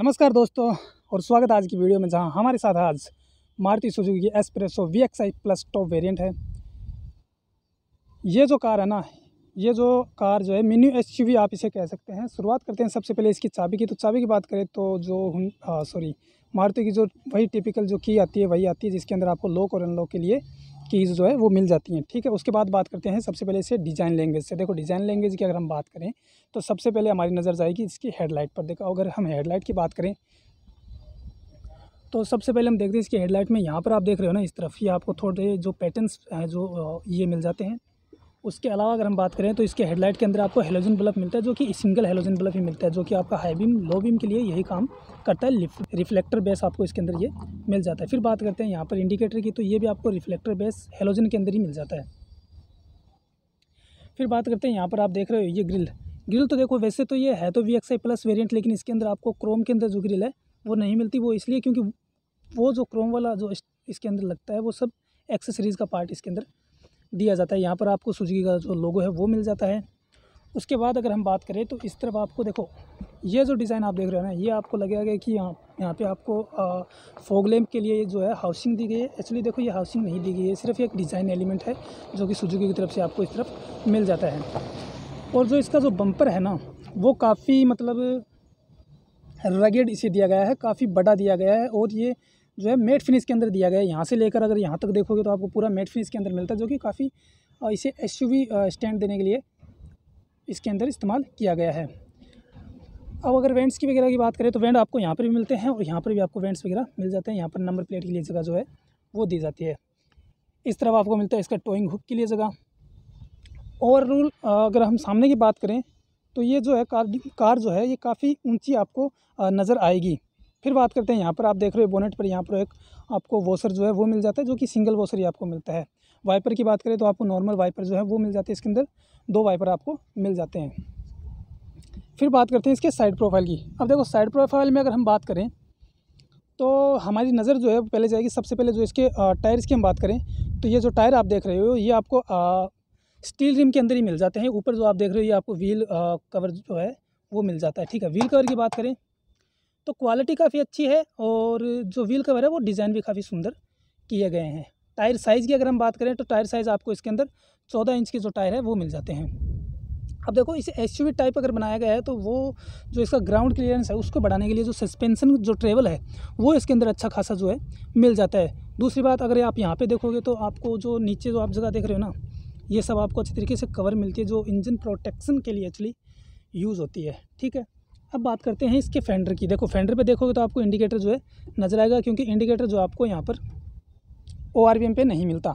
नमस्कार दोस्तों और स्वागत है आज की वीडियो में, जहां हमारे साथ आज Maruti Suzuki S Presso VX i+ top variant है। ये जो कार है मिनी एसयूवी आप इसे कह सकते हैं। शुरुआत करते हैं सबसे पहले इसकी चाबी की। तो चाबी की बात करें तो मारुति की जो वही टिपिकल जो की आती है वही आती है, जिसके अंदर आपको लॉक और अनलॉक के लिए कीज़ जो है वो मिल जाती हैं, ठीक है। उसके बाद बात करते हैं सबसे पहले इसे डिज़ाइन लैंग्वेज से। देखो डिज़ाइन लैंग्वेज की अगर हम बात करें तो सबसे पहले हमारी नज़र जाएगी इसकी हेडलाइट पर। देखो अगर हम हेडलाइट की बात करें तो सबसे पहले हम देखते हैं इसकी हेडलाइट में, यहाँ पर आप देख रहे हो ना इस तरफ, ये आपको थोड़े जो पैटर्न्स हैं जो ये मिल जाते हैं। उसके अलावा अगर हम बात करें तो इसके हेडलाइट के अंदर आपको हेलोजन बल्ब मिलता है, जो कि सिंगल हेलोजन बल्ब ही मिलता है, जो कि आपका हाई बीम लो बीम के लिए यही काम करता है। रिफ्लेक्टर बेस आपको इसके अंदर ये मिल जाता है। फिर बात करते हैं यहाँ पर इंडिकेटर की, तो ये भी आपको रिफ्लेक्टर बेस हेलोजन के अंदर ही मिल जाता है। फिर बात करते हैं यहाँ पर आप देख रहे हो ये ग्रिल। तो देखो वैसे तो ये है तो VX i+ वेरियंट, लेकिन इसके अंदर आपको क्रोम के अंदर जो ग्रिल है वो नहीं मिलती। वो इसलिए क्योंकि वो जो क्रोम वाला जो इसके अंदर लगता है वो सब एक्सेसरीज़ का पार्ट इसके अंदर दिया जाता है। यहाँ पर आपको सुजुकी का जो लोगो है वो मिल जाता है। उसके बाद अगर हम बात करें तो इस तरफ आपको देखो ये जो डिज़ाइन आप देख रहे हो ना, ये आपको लगेगा कि यहाँ पे आपको फॉग लैंप के लिए जो है हाउसिंग दी गई है। एक्चुअली देखो ये हाउसिंग नहीं दी गई है, सिर्फ एक डिज़ाइन एलिमेंट है जो कि सुजुकी की तरफ से आपको इस तरफ मिल जाता है। और जो इसका जो बम्पर है ना वो काफ़ी मतलब रगेड इसे दिया गया है, काफ़ी बड़ा दिया गया है, और ये जो है मेट फिनिश के अंदर दिया गया है। यहाँ से लेकर अगर यहाँ तक देखोगे तो आपको पूरा मेट फिनिश के अंदर मिलता है, जो कि काफ़ी इसे एसयूवी स्टैंड देने के लिए इसके अंदर इस्तेमाल किया गया है। अब अगर वेंट्स की वगैरह की बात करें तो वेंट आपको यहाँ पर भी मिलते हैं और यहाँ पर भी आपको वेंट्स वगैरह मिल जाते हैं। यहाँ पर नंबर प्लेट के लिए जगह जो है वो दी जाती है। इस तरफ आपको मिलता है इसका टोइंग हुक के लिए जगह। ओवरऑल अगर हम सामने की बात करें तो ये जो है कार जो है ये काफ़ी ऊँची आपको नज़र आएगी। फिर बात करते हैं यहाँ पर आप देख रहे हो बोनेट पर, यहाँ पर एक आपको वॉशर जो है वो मिल जाता है, जो कि सिंगल वॉशर ही आपको मिलता है। वाइपर की बात करें तो आपको नॉर्मल वाइपर जो है वो मिल जाते हैं, इसके अंदर दो वाइपर आपको मिल जाते हैं। फिर बात करते हैं इसके साइड प्रोफाइल की। अब देखो साइड प्रोफाइल में अगर हम बात करें तो हमारी नज़र जो है पहले जाएगी सबसे पहले जो इसके टायर्स की हम बात करें तो ये जो टायर आप देख रहे हो ये आपको स्टील रिम के अंदर ही मिल जाते हैं। ऊपर जो आप देख रहे हो ये आपको व्हील कवर जो है वो मिल जाता है, ठीक है। व्हील कवर की बात करें तो क्वालिटी काफ़ी अच्छी है और जो व्हील कवर है वो डिज़ाइन भी काफ़ी सुंदर किए गए हैं। टायर साइज़ की अगर हम बात करें तो टायर साइज़ आपको इसके अंदर 14 इंच के जो टायर है वो मिल जाते हैं। अब देखो इसे एसयूवी टाइप अगर बनाया गया है तो वो जो इसका ग्राउंड क्लियरेंस है उसको बढ़ाने के लिए जो सस्पेंसन जो ट्रेवल है वो इसके अंदर अच्छा खासा जो है मिल जाता है। दूसरी बात अगर आप यहाँ पर देखोगे तो आपको जो नीचे जो आप जगह देख रहे हो ना ये सब आपको अच्छे तरीके से कवर मिलती है, जो इंजन प्रोटेक्शन के लिए एक्चुअली यूज़ होती है, ठीक है। अब बात करते हैं इसके फेंडर की। देखो फेंडर पे देखोगे तो आपको इंडिकेटर जो है नज़र आएगा, क्योंकि इंडिकेटर जो आपको यहाँ पर ORVM पे नहीं मिलता।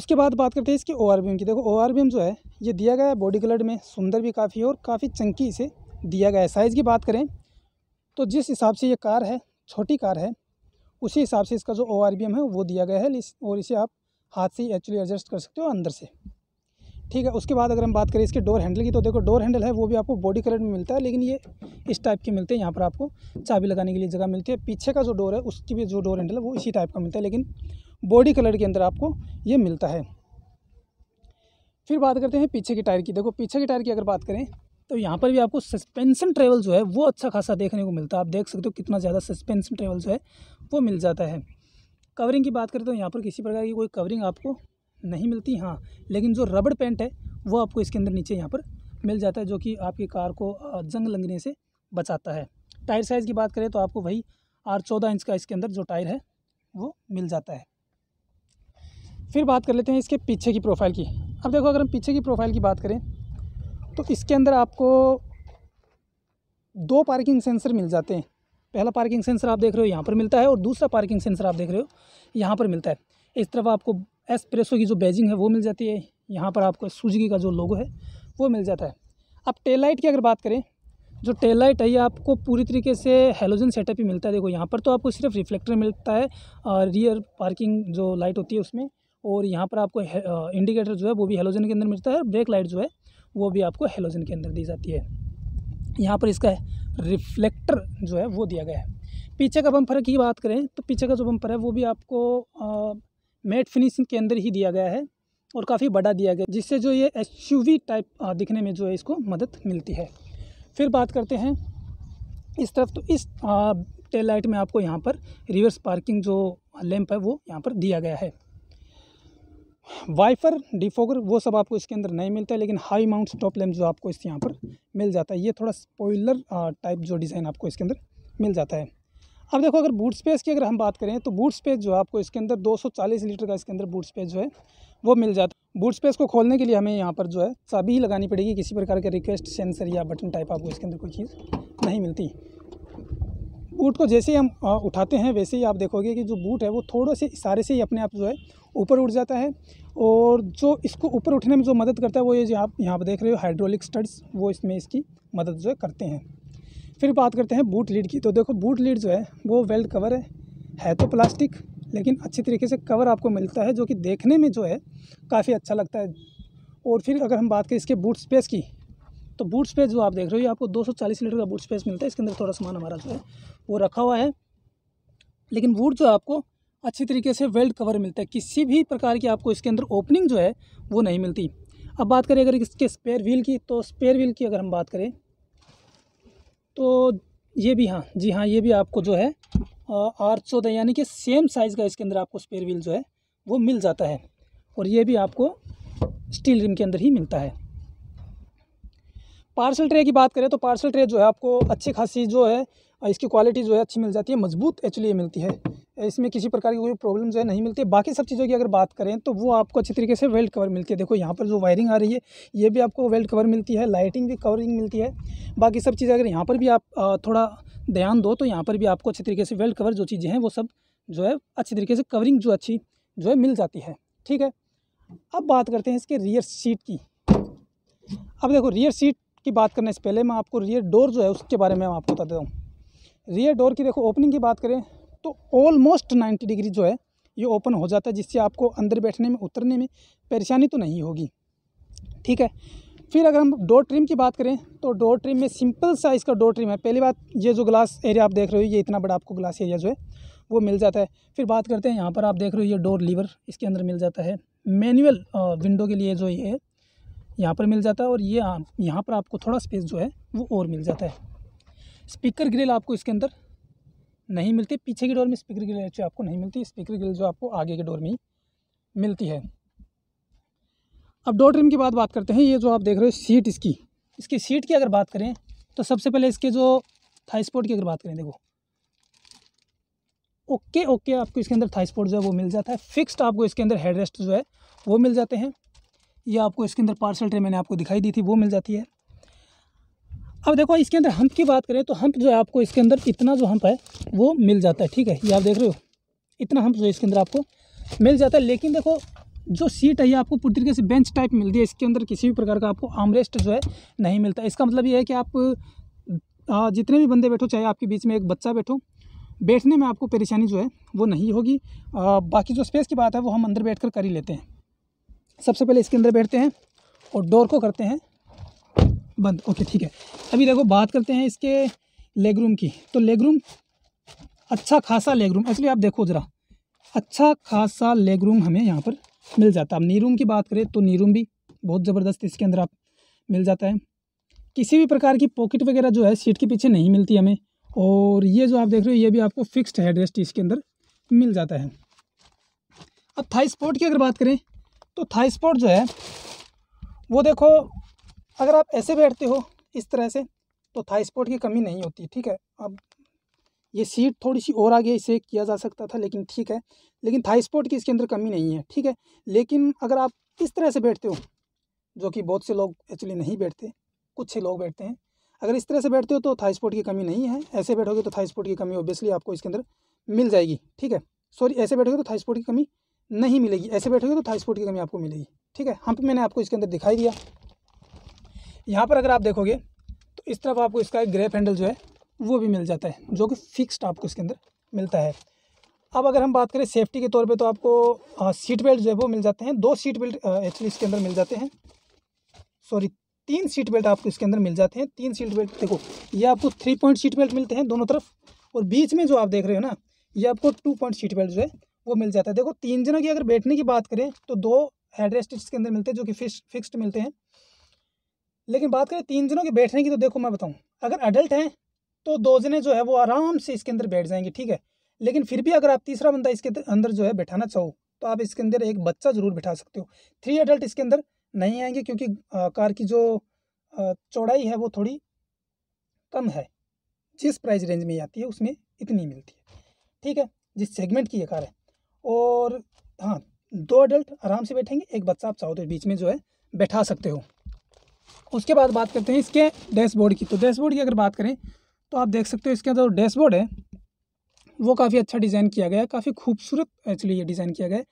उसके बाद बात करते हैं इसके ORVM की। देखो ORVM जो है ये दिया गया है बॉडी कलर में, सुंदर भी काफ़ी है और काफ़ी चंकी इसे दिया गया है। साइज़ की बात करें तो जिस हिसाब से ये कार है, छोटी कार है, उसी हिसाब से इसका जो ORVM है वो दिया गया है, और इसे आप हाथ से एक्चुअली एडजस्ट कर सकते हो अंदर से, ठीक है। उसके बाद अगर हम बात करें इसके डोर हैंडल की तो देखो डोर हैंडल है वो भी आपको बॉडी कलर में मिलता है, लेकिन ये इस टाइप के मिलते हैं। यहाँ पर आपको चाबी लगाने के लिए जगह मिलती है। पीछे का जो डोर है उसकी भी जो डोर हैंडल है वो इसी टाइप का मिलता है, लेकिन बॉडी कलर के अंदर आपको ये मिलता है। फिर बात करते हैं पीछे के टायर की। देखो पीछे के टायर की अगर बात करें तो यहाँ पर भी आपको सस्पेंसन ट्रेवल जो है वो अच्छा खासा देखने को मिलता है। आप देख सकते हो कितना ज़्यादा सस्पेंसन ट्रेवल जो है वो मिल जाता है। कवरिंग की बात करें तो यहाँ पर किसी प्रकार की कोई कवरिंग आपको नहीं मिलती, हाँ लेकिन जो रबड़ पेंट है वो आपको इसके अंदर नीचे यहाँ पर मिल जाता है, जो कि आपकी कार को जंग लगने से बचाता है। टायर साइज़ की बात करें तो आपको वही 14 इंच का इसके अंदर जो टायर है वो मिल जाता है। फिर बात कर लेते हैं इसके पीछे की प्रोफाइल की। अब देखो अगर हम पीछे की प्रोफाइल की बात करें तो इसके अंदर आपको दो पार्किंग सेंसर मिल जाते हैं। पहला पार्किंग सेंसर आप देख रहे हो यहाँ पर मिलता है, और दूसरा पार्किंग सेंसर आप देख रहे हो यहाँ पर मिलता है। इस तरफ आपको एस-प्रेसो की जो बैजिंग है वो मिल जाती है, यहाँ पर आपको सुजुकी का जो लोगो है वो मिल जाता है। अब टेल लाइट की अगर बात करें, जो टेल लाइट है ये आपको पूरी तरीके से हेलोजन सेटअप ही मिलता है। देखो यहाँ पर तो आपको सिर्फ रिफ्लेक्टर मिलता है रियर पार्किंग जो लाइट होती है उसमें, और यहाँ पर आपको इंडिकेटर जो है वो भी हेलोजन के अंदर मिलता है। ब्रेक लाइट जो है वो भी आपको हेलोजन के अंदर दी जाती है। यहाँ पर इसका रिफ्लेक्टर जो है वो दिया गया है। पीछे का बम्पर की बात करें तो पीछे का जो बम्पर है वो भी आपको मैट फिनिशिंग के अंदर ही दिया गया है, और काफ़ी बड़ा दिया गया, जिससे जो ये एसयूवी टाइप दिखने में जो है इसको मदद मिलती है। फिर बात करते हैं इस तरफ, तो इस टेल लाइट में आपको यहाँ पर रिवर्स पार्किंग जो लैंप है वो यहाँ पर दिया गया है। वाइफर, डिफोगर वो सब आपको इसके अंदर नहीं मिलता है, लेकिन हाई माउंट स्टॉप लैंप जो आपको इस यहाँ पर मिल जाता है। ये थोड़ा स्पॉइलर टाइप जो डिज़ाइन आपको इसके अंदर मिल जाता है। अब देखो, अगर बूट स्पेस की अगर हम बात करें तो बूट स्पेस जो है आपको इसके अंदर 240 लीटर का इसके अंदर बूट स्पेस जो है वो मिल जाता है। बूट स्पेस को खोलने के लिए हमें यहाँ पर जो है चाबी ही लगानी पड़ेगी, किसी प्रकार के रिक्वेस्ट सेंसर या बटन टाइप आपको इसके अंदर कोई चीज़ नहीं मिलती। बूट को जैसे ही हम उठाते हैं वैसे ही आप देखोगे कि जो बूट है वो थोड़े से इशारे से ही अपने आप जो है ऊपर उठ जाता है। और जो इसको ऊपर उठने में जो मदद करता है वो ये जो आप यहाँ पर देख रहे हो हाइड्रोलिक स्टड्स, वो इसमें इसकी मदद जो है करते हैं। फिर बात करते हैं बूट लीड की। तो देखो, बूट लीड जो है वो वेल्ड कवर है तो प्लास्टिक, लेकिन अच्छी तरीके से कवर आपको मिलता है जो कि देखने में जो है काफ़ी अच्छा लगता है। और फिर अगर हम बात करें इसके बूट स्पेस की, तो बूट स्पेस जो आप देख रहे हो ये आपको 240 लीटर का बूट स्पेस मिलता है। इसके अंदर थोड़ा सामान हमारा जो है वो रखा हुआ है, लेकिन बूट जो आपको अच्छी तरीके से वेल्ड कवर मिलता है, किसी भी प्रकार की आपको इसके अंदर ओपनिंग जो है वो नहीं मिलती। अब बात करें अगर इसके स्पेयर व्हील की, तो स्पेयर व्हील की अगर हम बात करें तो ये भी ये भी आपको जो है 814 यानी कि सेम साइज़ का इसके अंदर आपको स्पेयर व्हील जो है वो मिल जाता है, और ये भी आपको स्टील रिम के अंदर ही मिलता है। पार्सल ट्रे की बात करें तो पार्सल ट्रे जो है आपको अच्छी खासी जो है इसकी क्वालिटी जो है अच्छी मिल जाती है, मजबूत एक्चुअली मिलती है, इसमें किसी प्रकार की कोई प्रॉब्लम जो है नहीं मिलती। बाकी सब चीज़ों की अगर बात करें तो वो आपको अच्छी तरीके से वेल्ड कवर मिलती है। देखो यहाँ पर जो वायरिंग आ रही है ये भी आपको वेल्ड कवर मिलती है, लाइटिंग भी कवरिंग मिलती है। बाकी सब चीज़ें अगर यहाँ पर भी आप थोड़ा ध्यान दो तो यहाँ पर भी आपको अच्छी तरीके से वेल्ड कवर जो चीज़ें हैं वो सब जो है अच्छी तरीके से कवरिंग जो अच्छी जो है मिल जाती है। ठीक है, अब बात करते हैं इसके रियर सीट की। अब देखो, रियर सीट की बात करने से पहले मैं आपको रियर डोर जो है उसके बारे में आपको बता देता हूँ। रियर डोर की देखो ओपनिंग की बात करें तो ऑलमोस्ट 90 डिग्री जो है ये ओपन हो जाता है, जिससे आपको अंदर बैठने में उतरने में परेशानी तो नहीं होगी। ठीक है, फिर अगर हम डोर ट्रिम की बात करें तो डोर ट्रिम में सिंपल साइज़ का डोर ट्रिम है। पहली बात, ये जो ग्लास एरिया आप देख रहे हो ये इतना बड़ा आपको ग्लास एरिया जो है वो मिल जाता है। फिर बात करते हैं, यहाँ पर आप देख रहे हो ये डोर लीवर इसके अंदर मिल जाता है, मैनुअल विंडो के लिए जो ये है यहाँ पर मिल जाता है, और ये यहाँ पर आपको थोड़ा स्पेस जो है वो और मिल जाता है। स्पीकर ग्रिल आपको इसके अंदर नहीं मिलती, पीछे की डोर में स्पीकर ग्रिल जो आपको नहीं मिलती, स्पीकर ग्रिल जो आपको आगे के डोर में मिलती है। अब डोर ट्रिम की बात करते हैं। ये जो आप देख रहे हो सीट, इसकी सीट की अगर बात करें तो सबसे पहले इसके जो थाई स्पॉट की अगर बात करें, देखो ओके आपको इसके अंदर थाई स्पॉट जो है वो मिल जाता है। फिक्स्ड आपको इसके अंदर हेड रेस्ट जो है वो मिल जाते हैं। ये आपको इसके अंदर पार्सल ट्रे मैंने आपको दिखाई दी थी वो मिल जाती है। अब देखो इसके अंदर हम्प की बात करें तो हम्प जो है आपको इसके अंदर इतना जो हम्प है वो मिल जाता है। ठीक है, ये आप देख रहे हो इतना हम्प जो इसके अंदर आपको मिल जाता है। लेकिन देखो जो सीट है ये आपको पूरी तरीके से बेंच टाइप मिलती है, इसके अंदर किसी भी प्रकार का आपको आर्मरेस्ट जो है नहीं मिलता। इसका मतलब ये है कि आप जितने भी बंदे बैठो, चाहे आपके बीच में एक बच्चा बैठो, बैठने में आपको परेशानी जो है वो नहीं होगी। बाकी जो स्पेस की बात है वो हम अंदर बैठ कर ही लेते हैं। सबसे पहले इसके अंदर बैठते हैं और डोर को करते हैं बंद। ओके ठीक है, अभी देखो बात करते हैं इसके लेग रूम की। तो लेग रूम, अच्छा खासा लेग रूम, एक्चुअली आप देखो ज़रा, अच्छा खासा लेग रूम हमें यहाँ पर मिल जाता है। अब नी रूम की बात करें तो नी रूम भी बहुत ज़बरदस्त इसके अंदर आप मिल जाता है। किसी भी प्रकार की पॉकेट वगैरह जो है सीट के पीछे नहीं मिलती हमें। और ये जो आप देख रहे हो ये भी आपको फिक्स्ड हेडरेस्ट इसके अंदर मिल जाता है। अब थाई स्पॉट की अगर बात करें तो थाई स्पॉट जो है वो देखो, अगर आप ऐसे बैठते हो इस तरह से तो थाई स्पॉट की कमी नहीं होती। ठीक है, अब ये सीट थोड़ी सी और आगे इसे किया जा सकता था, लेकिन ठीक है, लेकिन थाई स्पॉट की इसके अंदर कमी नहीं है। ठीक है, लेकिन अगर आप इस तरह से बैठते हो, जो कि बहुत से लोग एक्चुअली नहीं बैठते, कुछ से लोग बैठते हैं, अगर इस तरह से बैठते हो तो थाई स्पॉट की कमी नहीं है। ऐसे बैठोगे तो थाई स्पॉट की कमी ऑब्वियसली आपको इसके अंदर मिल जाएगी। ठीक है, सॉरी, ऐसे बैठोगे तो थाई स्पॉट की कमी नहीं मिलेगी, ऐसे बैठोगे तो थाई स्पॉट की कमी आपको मिलेगी। ठीक है, हम्प मैंने आपको इसके अंदर दिखाई दिया। यहाँ पर अगर आप देखोगे तो इस तरफ आपको इसका एक ग्रैब हैंडल जो है वो भी मिल जाता है, जो कि फिक्स्ड आपको इसके अंदर मिलता है। अब अगर हम बात करें सेफ्टी के तौर पे तो आपको सीट बेल्ट जो है वो मिल जाते हैं। 2 सीट बेल्ट एक्चुअली इसके अंदर मिल जाते हैं, सॉरी 3 सीट बेल्ट आपको इसके अंदर मिल जाते हैं। 3 सीट बेल्ट देखो, ये आपको 3 पॉइंट सीट बेल्ट मिलते हैं दोनों तरफ, और बीच में जो आप देख रहे हो ना ये आपको 2 पॉइंट सीट बेल्ट जो है वो मिल जाता है। देखो 3 जनों की अगर बैठने की बात करें तो 2 हेडरेस्ट इसके अंदर मिलते हैं जो कि फिक्स्ड मिलते हैं। लेकिन बात करें 3 जनों के बैठने की तो देखो मैं बताऊं, अगर अडल्ट हैं तो दो जने जो है वो आराम से इसके अंदर बैठ जाएंगे, ठीक है। लेकिन फिर भी अगर आप तीसरा बंदा इसके अंदर जो है बैठाना चाहो तो आप इसके अंदर एक बच्चा ज़रूर बैठा सकते हो। 3 एडल्ट इसके अंदर नहीं आएंगे क्योंकि कार की जो चौड़ाई है वो थोड़ी कम है, जिस प्राइस रेंज में आती है उसमें इतनी मिलती है, ठीक है, जिस सेगमेंट की ये कार है। और हाँ, 2 एडल्ट आराम से बैठेंगे, एक बच्चा आप चाहो तो बीच में जो है बैठा सकते हो। उसके बाद बात करते हैं इसके डैशबोर्ड की। तो डैशबोर्ड की अगर बात करें तो आप देख सकते हो इसके अंदर डैशबोर्ड है वो काफ़ी अच्छा डिज़ाइन किया गया है, काफ़ी खूबसूरत एक्चुअली ये डिज़ाइन किया गया है।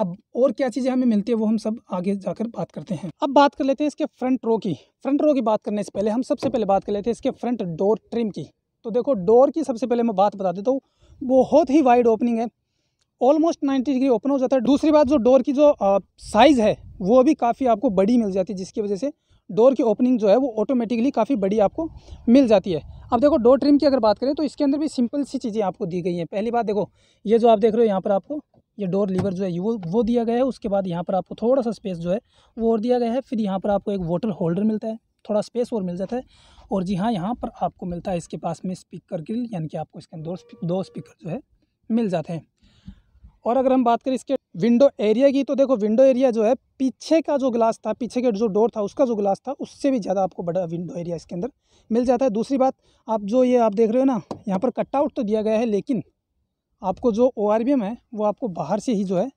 अब और क्या चीज़ें हमें मिलती है वो हम सब आगे जाकर बात करते हैं। अब बात कर लेते हैं इसके फ्रंट रो की। फ्रंट रो की बात करने से पहले हम सबसे पहले बात कर लेते हैं इसके फ्रंट डोर ट्रिम की। तो देखो डोर की सबसे पहले मैं बात बता देता हूँ, बहुत ही वाइड ओपनिंग है, ऑलमोस्ट 90 डिग्री ओपन हो जाता है। दूसरी बात जो डोर की जो साइज़ है वो भी काफ़ी आपको बड़ी मिल जाती है, जिसकी वजह से डोर की ओपनिंग जो है वो ऑटोमेटिकली काफ़ी बड़ी आपको मिल जाती है। अब देखो डोर ट्रिम की अगर बात करें तो इसके अंदर भी सिंपल सी चीज़ें आपको दी गई हैं। पहली बात देखो ये जो आप देख रहे हो यहाँ पर आपको ये डोर लीवर जो है वो दिया गया है। उसके बाद यहाँ पर आपको थोड़ा सा स्पेस जो है वो और दिया गया है। फिर यहाँ पर आपको एक वाटर होल्डर मिलता है, थोड़ा स्पेस और मिल जाता है। और जी हाँ, यहाँ पर आपको मिलता है इसके पास में स्पीकर ग्रिल, यानी कि आपको इसके अंदर 2 स्पीकर जो है मिल जाते हैं। और अगर हम बात करें इसके विंडो एरिया की तो देखो विंडो एरिया जो है पीछे का जो ग्लास था, पीछे के जो डोर था उसका जो ग्लास था उससे भी ज़्यादा आपको बड़ा विंडो एरिया इसके अंदर मिल जाता है। दूसरी बात, आप जो ये आप देख रहे हो ना, यहाँ पर कटआउट तो दिया गया है लेकिन आपको जो ORVM है वो आपको बाहर से ही जो है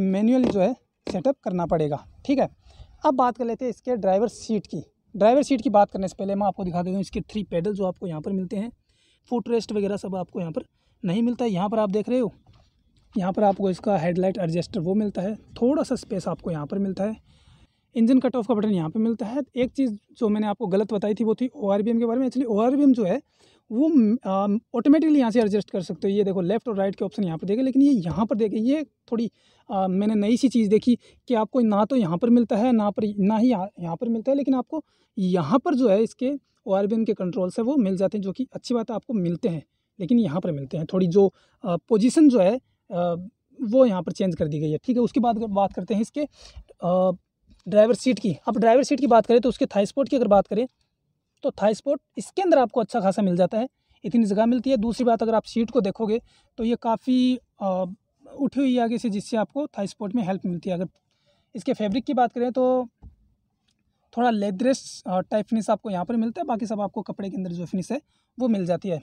मैनुअली जो है सेटअप करना पड़ेगा, ठीक है। अब बात कर लेते हैं इसके ड्राइवर सीट की। ड्राइवर सीट की बात करने से पहले मैं आपको दिखा देता हूँ इसके 3 पेडल जो आपको यहाँ पर मिलते हैं। फुट रेस्ट वगैरह सब आपको यहाँ पर नहीं मिलता है। यहाँ पर आप देख रहे हो, यहाँ पर आपको इसका हेडलाइट एडजस्टर वो मिलता है, थोड़ा सा स्पेस आपको यहाँ पर मिलता है। इंजन कट ऑफ का बटन यहाँ पे मिलता है। एक चीज़ जो मैंने आपको गलत बताई थी वो थी ORVM के बारे में। एक्चुअली ORVM जो है वो ऑटोमेटिकली यहाँ से एडजस्ट कर सकते हो। ये देखो लेफ्ट और राइट के ऑप्शन यहाँ पर देखे, लेकिन ये यहाँ पर देखे, ये थोड़ी मैंने नई सी चीज़ देखी कि आपको ना तो यहाँ पर मिलता है ना ही यहाँ पर मिलता है, लेकिन आपको यहाँ पर जो है इसके ORVM के कंट्रोल्स है वो मिल जाते हैं, जो कि अच्छी बात है, आपको मिलते हैं लेकिन यहाँ पर मिलते हैं। थोड़ी जो पोजिशन जो है वो यहाँ पर चेंज कर दी गई है, ठीक है। उसके बाद बात करते हैं इसके ड्राइवर सीट की। अब ड्राइवर सीट की बात करें तो उसके थाई स्पोर्ट की अगर बात करें तो थाई स्पोर्ट इसके अंदर आपको अच्छा खासा मिल जाता है, इतनी जगह मिलती है। दूसरी बात, अगर आप सीट को देखोगे तो ये काफ़ी उठी हुई आगे से, जिससे आपको थाई स्पोर्ट में हेल्प मिलती है। अगर इसके फैब्रिक की बात करें तो थोड़ा लेदरेस टाइप फिनिश आपको यहाँ पर मिलता है, बाकी सब आपको कपड़े के अंदर जो फिनिश है वो मिल जाती है।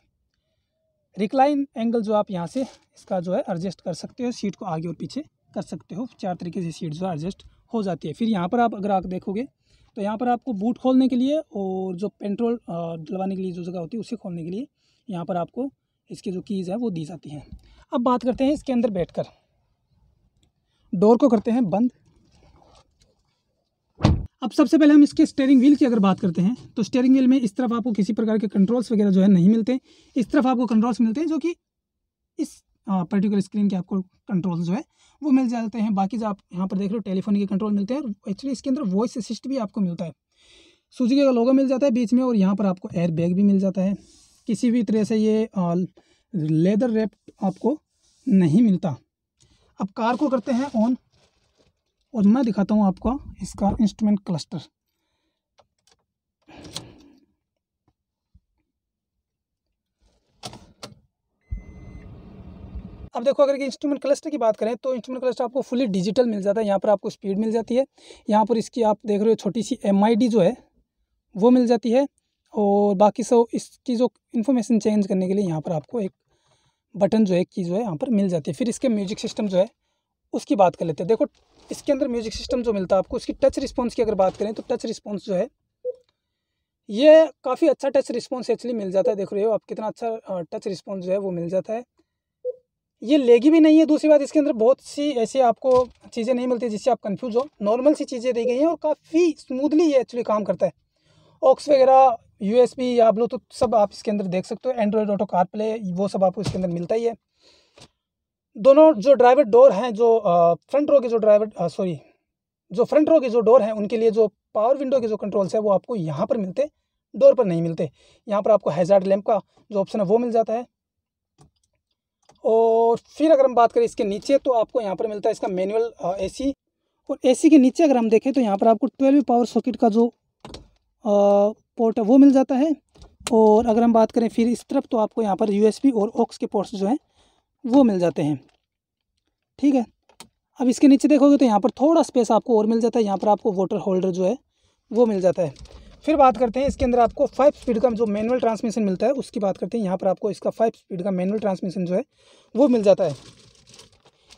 रिक्लाइन एंगल जो आप यहाँ से इसका जो है एडजस्ट कर सकते हो, सीट को आगे और पीछे कर सकते हो, 4 तरीके से सीट जो है एडजस्ट हो जाती है। फिर यहाँ पर आप अगर आप देखोगे तो यहाँ पर आपको बूट खोलने के लिए और जो पेट्रोल डलवाने के लिए जो जगह होती है उसे खोलने के लिए यहाँ पर आपको इसके जो कीज़ है वो दी जाती हैं। अब बात करते हैं इसके अंदर बैठ कर। डोर को करते हैं बंद। अब सबसे पहले हम इसके स्टेयरिंग व्हील की अगर बात करते हैं तो स्टेयरिंग व्हील में इस तरफ आपको किसी प्रकार के कंट्रोल्स वगैरह जो है नहीं मिलते, इस तरफ आपको कंट्रोल्स मिलते हैं, जो कि इस पर्टिकुलर स्क्रीन के आपको कंट्रोल्स जो है वो मिल जाते हैं। बाकी जो आप यहाँ पर देख रहे हो टेलीफोन के कंट्रोल मिलते हैं। एक्चुअली इसके अंदर वॉइस असिस्ट भी आपको मिलता है, सुजुकी का लोगो मिल जाता है बीच में, और यहाँ पर आपको एयर बैग भी मिल जाता है। किसी भी तरह से ये लेदर रैप आपको नहीं मिलता। अब कार को करते हैं ऑन और मैं दिखाता हूँ आपको इसका इंस्ट्रूमेंट क्लस्टर। अब देखो, अगर इंस्ट्रूमेंट क्लस्टर की बात करें तो इंस्ट्रूमेंट क्लस्टर आपको फुली डिजिटल मिल जाता है। यहाँ पर आपको स्पीड मिल जाती है, यहाँ पर इसकी आप देख रहे हो छोटी सी MID जो है वो मिल जाती है, और बाकी सब इसकी जो इन्फॉर्मेशन चेंज करने के लिए यहाँ पर आपको एक बटन जो है की जो है यहाँ पर मिल जाती है। फिर इसके म्यूजिक सिस्टम जो है उसकी बात कर लेते हैं। देखो इसके अंदर म्यूजिक सिस्टम जो मिलता है आपको, उसकी टच रिस्पॉन्स की अगर बात करें तो टच रिस्पॉन्स जो है ये काफ़ी अच्छा टच रिस्पॉन्स एक्चुअली मिल जाता है। देख रहे हो आप कितना अच्छा टच रिस्पॉन्स जो है वो मिल जाता है, ये लेगी भी नहीं है। दूसरी बात, इसके अंदर बहुत सी ऐसे आपको चीज़ें नहीं मिलती जिससे आप कंफ्यूज हो, नॉर्मल सी चीज़ें दी गई हैं और काफ़ी स्मूथली ये एक्चुअली काम करता है। ऑक्स वगैरह, USB या ब्लूटूथ सब आप इसके अंदर देख सकते हो, एंड्रॉयड ऑटो कारप्ले वो सब आपको इसके अंदर मिलता ही है। दोनों जो ड्राइवर डोर हैं, जो फ्रंट रो के जो फ्रंट रो के जो डोर हैं उनके लिए जो पावर विंडो के जो कंट्रोल्स है वो आपको यहाँ पर मिलते, डोर पर नहीं मिलते। यहाँ पर आपको हैजार्ड लैम्प का जो ऑप्शन है वो मिल जाता है। और फिर अगर हम बात करें इसके नीचे तो आपको यहाँ पर मिलता है इसका मैनुअल AC, और AC के नीचे अगर हम देखें तो यहाँ पर आपको 12V पावर सॉकेट का जो पोर्ट है वो मिल जाता है। और अगर हम बात करें फिर इस तरफ तो आपको यहाँ पर USB और ऑक्स के पोर्ट्स जो हैं वो मिल जाते हैं। ठीक है, अब इसके नीचे देखोगे तो यहाँ पर थोड़ा स्पेस आपको और मिल जाता है, यहाँ पर आपको वाटर होल्डर जो है वो मिल जाता है। फिर बात करते हैं इसके अंदर आपको 5 स्पीड का जो मैनुअल ट्रांसमिशन मिलता है उसकी बात करते हैं। यहाँ पर आपको इसका 5 स्पीड का मैनुअल ट्रांसमिशन जो है वो मिल जाता है।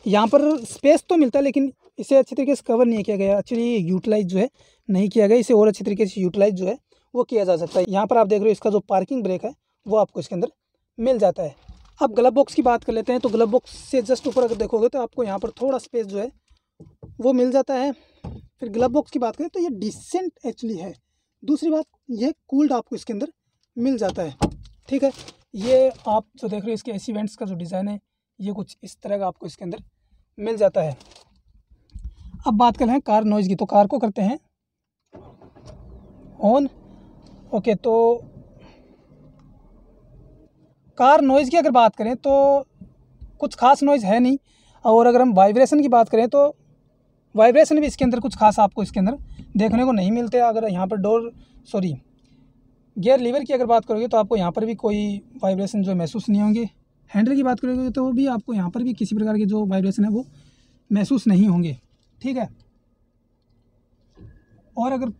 यहाँ पर स्पेस तो मिलता है लेकिन इसे अच्छी तरीके से कवर नहीं किया गया, एक्चुअली यूटिलाइज जो है नहीं किया गया, इसे और अच्छी तरीके से यूटिलाइज जो है वो किया जा सकता है। यहाँ पर आप देख रहे हो इसका जो पार्किंग ब्रेक है वो आपको इसके अंदर मिल जाता है। अब ग्लव बॉक्स की बात कर लेते हैं, तो ग्लव बॉक्स से जस्ट ऊपर अगर देखोगे तो आपको यहाँ पर थोड़ा स्पेस जो है वो मिल जाता है। फिर ग्लव बॉक्स की बात करें तो ये डिसेंट एक्चुअली है। दूसरी बात, यह कूल्ड आपको इसके अंदर मिल जाता है। ठीक है, ये आप जो देख रहे हो इसके एसी वेंट्स का जो डिज़ाइन है ये कुछ इस तरह का आपको इसके अंदर मिल जाता है। अब बात कर रहे हैं कार नॉइज़ की, तो कार को करते हैं ऑन। ओके, तो कार नॉइज़ की अगर बात करें तो कुछ खास नॉइज़ है नहीं, और अगर हम वाइब्रेशन की बात करें तो वाइब्रेशन भी इसके अंदर कुछ खास आपको इसके अंदर देखने को नहीं मिलते। अगर यहाँ पर गियर लीवर की अगर बात करोगे तो आपको यहाँ पर भी कोई वाइब्रेशन जो महसूस नहीं होंगे। हैंडल की बात करोगे तो भी आपको यहाँ पर भी किसी प्रकार के जो वाइब्रेशन है वो महसूस नहीं होंगे। ठीक है, और अगर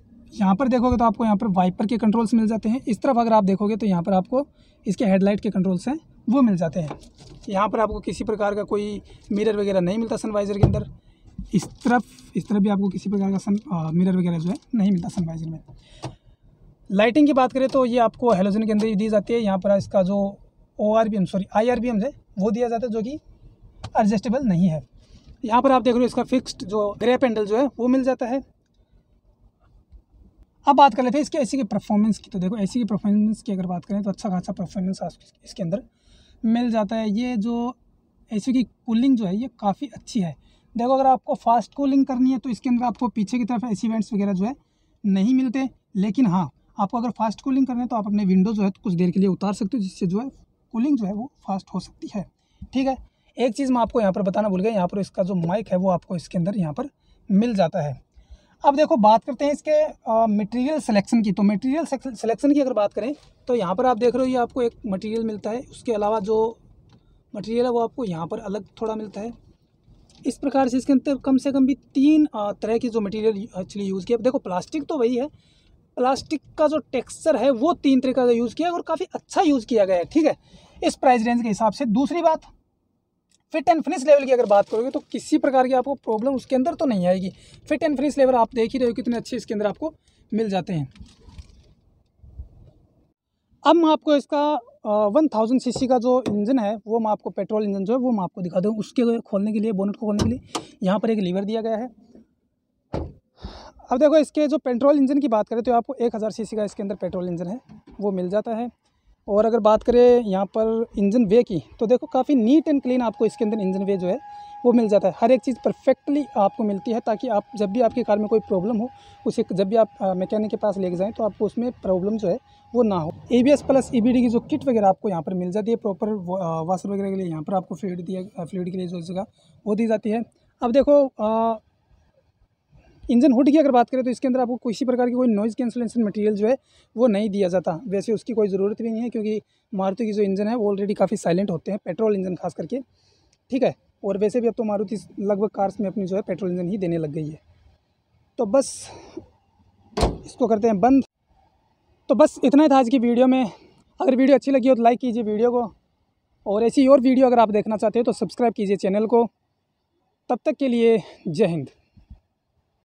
यहाँ पर देखोगे तो आपको यहाँ पर वाइपर के कंट्रोल्स मिल जाते हैं। इस तरफ अगर आप देखोगे तो यहाँ पर आपको इसके हेडलाइट के कंट्रोल्स हैं वो मिल जाते हैं। यहाँ पर आपको किसी प्रकार का कोई मिरर वगैरह नहीं मिलता सनवाइज़र के अंदर। इस तरफ भी आपको किसी प्रकार का मिरर वगैरह जो है नहीं मिलता सनवाइज़र में। लाइटिंग की बात करें तो ये आपको हेलोजन के अंदर ही दी जाती है। यहाँ पर इसका जो IRBM है वो दिया जाता है, जो कि एडजस्टेबल नहीं है। यहाँ पर आप देख रहे हो इसका फिक्स्ड जो ग्रैप हैंडल जो है वो मिल जाता है। अब बात कर लेते हैं इसके एसी की परफॉर्मेंस की, तो देखो एसी की परफॉर्मेंस की अगर बात करें तो अच्छा खासा परफॉर्मेंस इसके अंदर मिल जाता है। ये जो एसी की कूलिंग जो है ये काफ़ी अच्छी है। देखो अगर आपको फास्ट कूलिंग करनी है तो इसके अंदर आपको पीछे की तरफ एसी वेंट्स वगैरह जो है नहीं मिलते, लेकिन हाँ आपको अगर फास्ट कूलिंग करनी है तो आप अपने विंडो जो है तो कुछ देर के लिए उतार सकते हो, जिससे जो है कूलिंग जो है वो फास्ट हो सकती है। ठीक है, एक चीज़ मैं आपको यहाँ पर बताना भूल गया, यहाँ पर इसका जो माइक है वो आपको इसके अंदर यहाँ पर मिल जाता है। अब देखो बात करते हैं इसके मटेरियल सिलेक्शन की, तो मटेरियल सिलेक्शन की अगर बात करें तो यहाँ पर आप देख रहे हो ये आपको एक मटेरियल मिलता है, उसके अलावा जो मटेरियल है वो आपको यहाँ पर अलग थोड़ा मिलता है। इस प्रकार से इसके अंदर कम से कम भी 3 तरह की जो मटेरियल एक्चुअली यूज़ किया। देखो प्लास्टिक तो वही है, प्लास्टिक का जो टेक्सचर है वो 3 तरह का यूज़ किया और काफ़ी अच्छा यूज़ किया गया है। ठीक है, इस प्राइस रेंज के हिसाब से। दूसरी बात, फिट एंड फिनिश लेवल की अगर बात करोगे तो किसी प्रकार की आपको प्रॉब्लम उसके अंदर तो नहीं आएगी। फिट एंड फिनिश लेवल आप देख ही रहे हो कितने अच्छे इसके अंदर आपको मिल जाते हैं। अब मैं आपको इसका 1000cc का जो इंजन है वो मैं आपको पेट्रोल इंजन जो है वो मैं आपको दिखा दूँ। उसके खोलने के लिए, बोनट को खोलने के लिए यहाँ पर एक लीवर दिया गया है। अब देखो इसके जो पेट्रोल इंजन की बात करें तो आपको 1000cc का इसके अंदर पेट्रोल इंजन है वो मिल जाता है। और अगर बात करें यहाँ पर इंजन वे की तो देखो काफ़ी नीट एंड क्लीन आपको इसके अंदर इंजन वे जो है वो मिल जाता है। हर एक चीज़ परफेक्टली आपको मिलती है, ताकि आप जब भी आपकी कार में कोई प्रॉब्लम हो उसे जब भी आप मैकेनिक के पास लेके जाएं तो आपको उसमें प्रॉब्लम जो है वो ना हो। ABS प्लस EBD की जो किट वगैरह आपको यहाँ पर मिल जाती है। प्रॉपर वाशर वगैरह के लिए यहाँ पर आपको फ्लूइड के लिए जो जगह वो दी जाती है। अब देखो इंजन हुड की अगर बात करें तो इसके अंदर आपको किसी प्रकार की कोई नॉइज़ कैंसलेशन मटेरियल जो है वो नहीं दिया जाता। वैसे उसकी कोई ज़रूरत भी नहीं है, क्योंकि मारुति की जो इंजन है वो ऑलरेडी काफ़ी साइलेंट होते हैं, पेट्रोल इंजन खास करके। ठीक है, और वैसे भी अब तो मारुति लगभग कार्स में अपनी जो है पेट्रोल इंजन ही देने लग गई है। तो बस इसको करते हैं बंद। तो बस इतना ही था आज की वीडियो में। अगर वीडियो अच्छी लगी हो तो लाइक कीजिए वीडियो को, और ऐसी और वीडियो अगर आप देखना चाहते हो तो सब्सक्राइब कीजिए चैनल को। तब तक के लिए जय हिंद।